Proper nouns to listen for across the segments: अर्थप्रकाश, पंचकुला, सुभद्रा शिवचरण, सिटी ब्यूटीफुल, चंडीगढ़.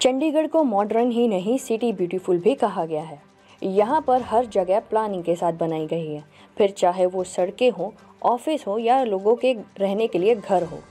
चंडीगढ़ को मॉडर्न ही नहीं सिटी ब्यूटीफुल भी कहा गया है। यहाँ पर हर जगह प्लानिंग के साथ बनाई गई है, फिर चाहे वो सड़कें हों, ऑफिस हो या लोगों के रहने के लिए घर हो,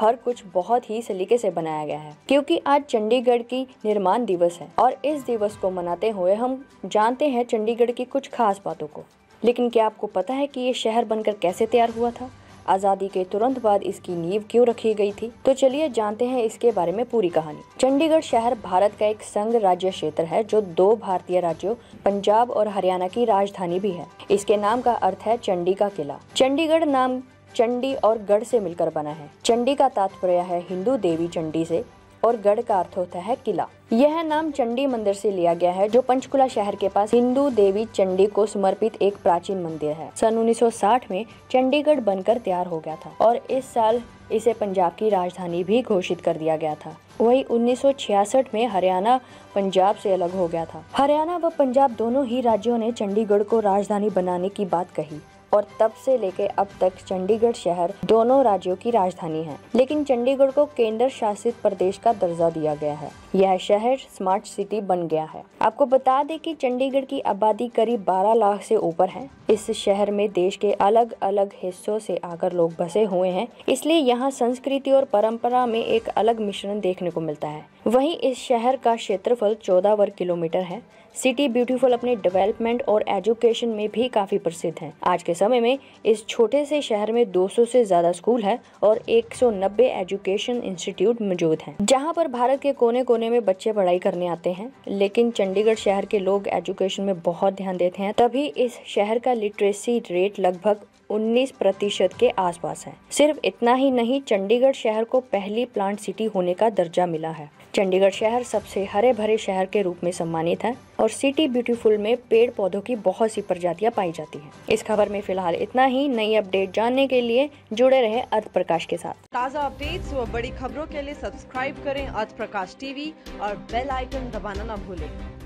हर कुछ बहुत ही सलीके से बनाया गया है। क्योंकि आज चंडीगढ़ की निर्माण दिवस है और इस दिवस को मनाते हुए हम जानते हैं चंडीगढ़ की कुछ खास बातों को। लेकिन क्या आपको पता है कि ये शहर बनकर कैसे तैयार हुआ था? आज़ादी के तुरंत बाद इसकी नींव क्यों रखी गई थी? तो चलिए जानते हैं इसके बारे में पूरी कहानी। चंडीगढ़ शहर भारत का एक संघ राज्य क्षेत्र है जो दो भारतीय राज्यों पंजाब और हरियाणा की राजधानी भी है। इसके नाम का अर्थ है चंडी का किला। चंडीगढ़ नाम चंडी और गढ़ से मिलकर बना है। चंडी का तात्पर्य है हिंदू देवी चंडी से और गढ़ का अर्थ होता है किला। यह नाम चंडी मंदिर से लिया गया है जो पंचकुला शहर के पास हिंदू देवी चंडी को समर्पित एक प्राचीन मंदिर है। सन 1960 में चंडीगढ़ बनकर तैयार हो गया था और इस साल इसे पंजाब की राजधानी भी घोषित कर दिया गया था। वही 1966 में हरियाणा पंजाब से अलग हो गया था। हरियाणा व पंजाब दोनों ही राज्यों ने चंडीगढ़ को राजधानी बनाने की बात कही और तब से लेके अब तक चंडीगढ़ शहर दोनों राज्यों की राजधानी है। लेकिन चंडीगढ़ को केंद्र शासित प्रदेश का दर्जा दिया गया है। यह शहर स्मार्ट सिटी बन गया है। आपको बता दें कि चंडीगढ़ की आबादी करीब 12 लाख से ऊपर है। इस शहर में देश के अलग अलग हिस्सों से आकर लोग बसे हुए हैं, इसलिए यहाँ संस्कृति और परंपरा में एक अलग मिश्रण देखने को मिलता है। वहीं इस शहर का क्षेत्रफल 14 वर्ग किलोमीटर है। सिटी ब्यूटीफुल अपने डेवलपमेंट और एजुकेशन में भी काफी प्रसिद्ध है। आज के समय में इस छोटे से शहर में 200 से ज्यादा स्कूल है और 190 एजुकेशन इंस्टीट्यूट मौजूद हैं, जहां पर भारत के कोने कोने में बच्चे पढ़ाई करने आते हैं। लेकिन चंडीगढ़ शहर के लोग एजुकेशन में बहुत ध्यान देते हैं, तभी इस शहर का लिटरेसी रेट लगभग 19% के आसपास है। सिर्फ इतना ही नहीं, चंडीगढ़ शहर को पहली प्लांट सिटी होने का दर्जा मिला है। चंडीगढ़ शहर सबसे हरे भरे शहर के रूप में सम्मानित है और सिटी ब्यूटीफुल में पेड़ पौधों की बहुत सी प्रजातियां पाई जाती हैं। इस खबर में फिलहाल इतना ही। नई अपडेट जानने के लिए जुड़े रहे अर्थप्रकाश के साथ। ताज़ा अपडेट्स और बड़ी खबरों के लिए सब्सक्राइब करें अर्थप्रकाश टीवी और बेल आइकन दबाना न भूलें।